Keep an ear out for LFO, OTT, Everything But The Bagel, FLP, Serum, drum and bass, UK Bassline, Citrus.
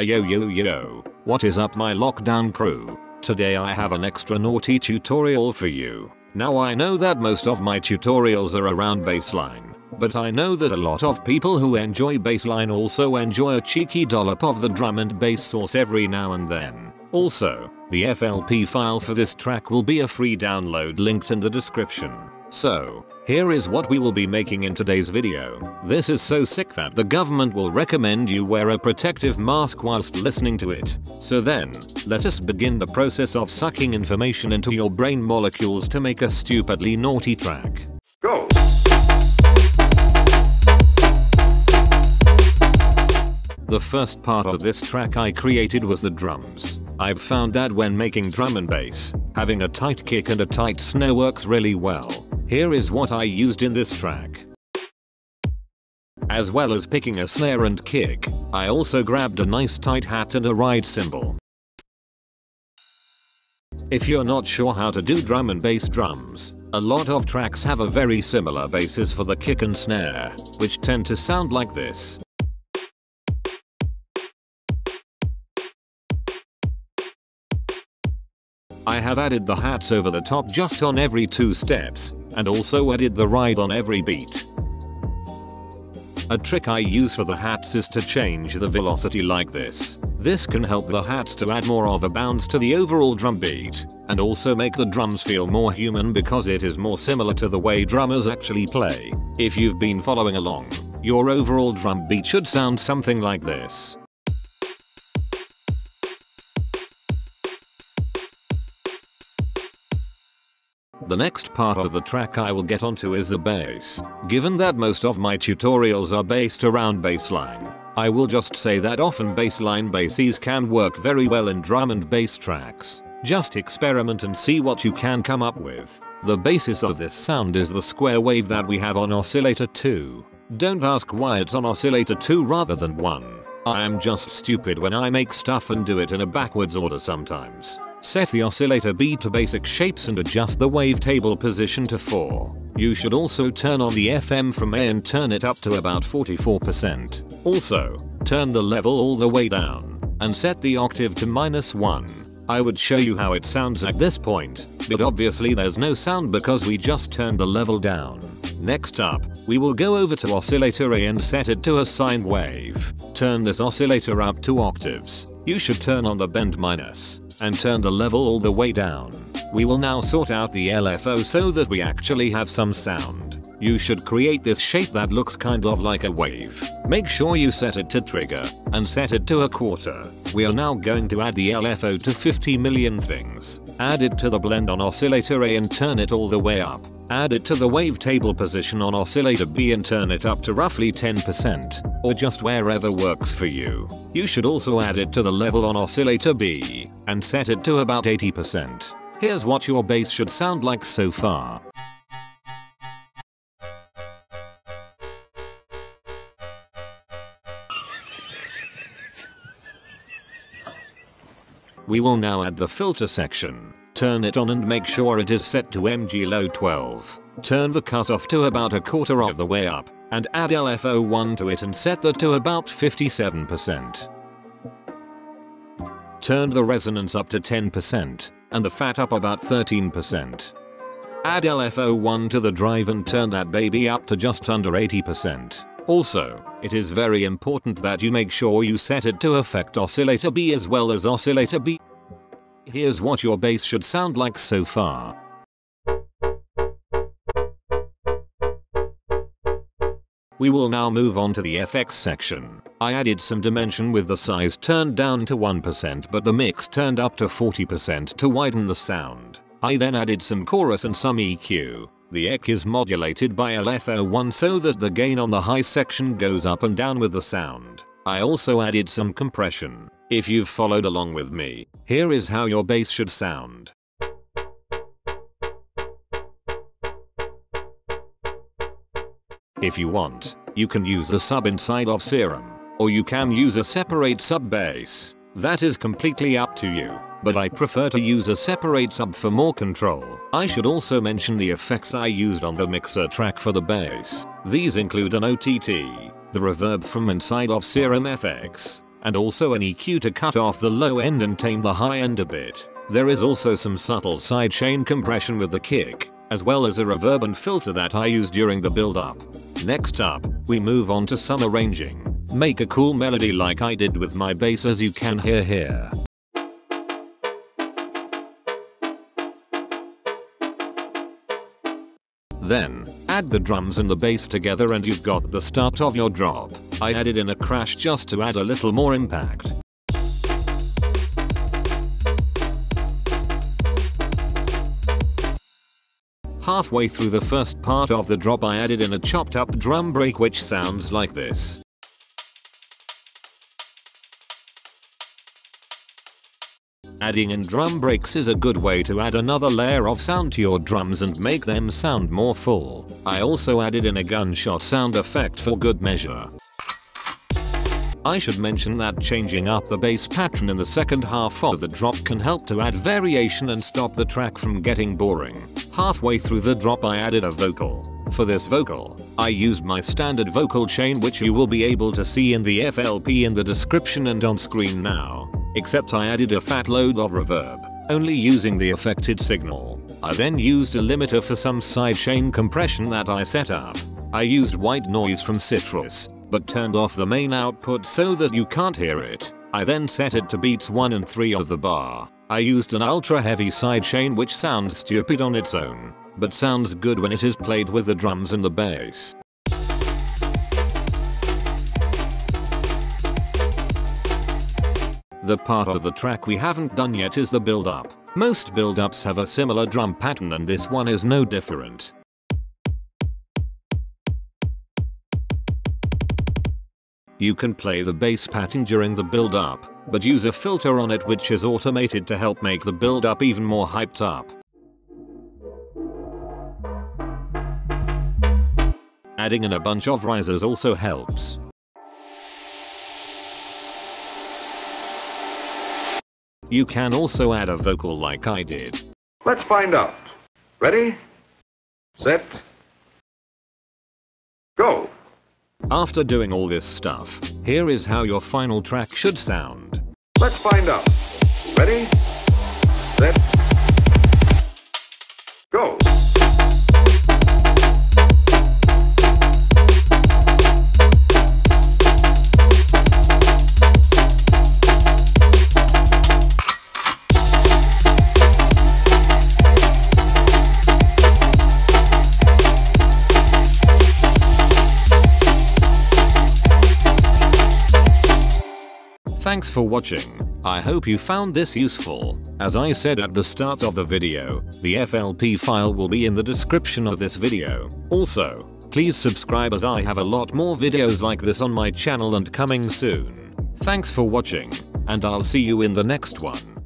Yo, what is up my lockdown crew? Today I have an extra naughty tutorial for you. Now I know that most of my tutorials are around bassline, but I know that a lot of people who enjoy bassline also enjoy a cheeky dollop of the drum and bass source every now and then. Also, the FLP file for this track will be a free download linked in the description. So, here is what we will be making in today's video. This is so sick that the government will recommend you wear a protective mask whilst listening to it. So then, let us begin the process of sucking information into your brain molecules to make a stupidly naughty track. Go! The first part of this track I created was the drums. I've found that when making drum and bass, having a tight kick and a tight snare works really well. Here is what I used in this track. As well as picking a snare and kick, I also grabbed a nice tight hat and a ride cymbal. If you're not sure how to do drum and bass drums, a lot of tracks have a very similar basis for the kick and snare, which tend to sound like this. I have added the hats over the top just on every 2 steps, and also added the ride on every beat. A trick I use for the hats is to change the velocity like this. This can help the hats to add more of a bounce to the overall drum beat, and also make the drums feel more human because it is more similar to the way drummers actually play. If you've been following along, your overall drum beat should sound something like this. The next part of the track I will get onto is the bass. Given that most of my tutorials are based around bassline, I will just say that often bassline basses can work very well in drum and bass tracks. Just experiment and see what you can come up with. The basis of this sound is the square wave that we have on oscillator 2. Don't ask why it's on oscillator 2 rather than 1. I am just stupid when I make stuff and do it in a backwards order sometimes. Set the oscillator B to basic shapes and adjust the wavetable position to 4. You should also turn on the FM from A and turn it up to about 44%. Also, turn the level all the way down, and set the octave to -1. I would show you how it sounds at this point, but obviously there's no sound because we just turned the level down. Next up, we will go over to oscillator A and set it to a sine wave. Turn this oscillator up 2 octaves. You should turn on the bend minus, and turn the level all the way down. We will now sort out the LFO so that we actually have some sound. You should create this shape that looks kind of like a wave. Make sure you set it to trigger, and set it to 1/4. We are now going to add the LFO to 50 million things. Add it to the blend on oscillator A and turn it all the way up. Add it to the wavetable position on oscillator B and turn it up to roughly 10%, or just wherever works for you. You should also add it to the level on oscillator B, and set it to about 80%. Here's what your bass should sound like so far. We will now add the filter section. Turn it on and make sure it is set to MG low 12. Turn the cutoff to about 1/4 of the way up, and add LFO 1 to it and set that to about 57%. Turn the resonance up to 10%, and the fat up about 13%. Add LFO 1 to the drive and turn that baby up to just under 80%. Also, it is very important that you make sure you set it to affect oscillator B as well as oscillator B. Here's what your bass should sound like so far. We will now move on to the FX section. I added some dimension with the size turned down to 1% but the mix turned up to 40% to widen the sound. I then added some chorus and some EQ. The EQ is modulated by LFO1 so that the gain on the high section goes up and down with the sound. I also added some compression. If you've followed along with me, here is how your bass should sound. If you want, you can use the sub inside of Serum, or you can use a separate sub bass. That is completely up to you, but I prefer to use a separate sub for more control. I should also mention the effects I used on the mixer track for the bass. These include an OTT, the reverb from inside of Serum FX, and also an EQ to cut off the low end and tame the high end a bit. There is also some subtle sidechain compression with the kick, as well as a reverb and filter that I use during the build up. Next up, we move on to some arranging. Make a cool melody like I did with my bass, as you can hear here. Then, add the drums and the bass together and you've got the start of your drop. I added in a crash just to add a little more impact. Halfway through the first part of the drop, I added in a chopped up drum break which sounds like this. Adding in drum breaks is a good way to add another layer of sound to your drums and make them sound more full. I also added in a gunshot sound effect for good measure. I should mention that changing up the bass pattern in the second half of the drop can help to add variation and stop the track from getting boring. Halfway through the drop, I added a vocal. For this vocal, I used my standard vocal chain, which you will be able to see in the FLP in the description and on screen now. Except I added a fat load of reverb, only using the affected signal. I then used a limiter for some sidechain compression that I set up. I used white noise from Citrus, but turned off the main output so that you can't hear it. I then set it to beats 1 and 3 of the bar. I used an ultra heavy sidechain which sounds stupid on its own, but sounds good when it is played with the drums and the bass. The part of the track we haven't done yet is the build-up. Most build-ups have a similar drum pattern and this one is no different. You can play the bass pattern during the build-up, but use a filter on it which is automated to help make the build-up even more hyped up. Adding in a bunch of risers also helps. You can also add a vocal like I did. Let's find out. Ready? Set. Go! After doing all this stuff, here is how your final track should sound. Let's find out. Ready? Set. Go! Thanks for watching. I hope you found this useful. As I said at the start of the video, the FLP file will be in the description of this video. Also, please subscribe as I have a lot more videos like this on my channel and coming soon. Thanks for watching, and I'll see you in the next one.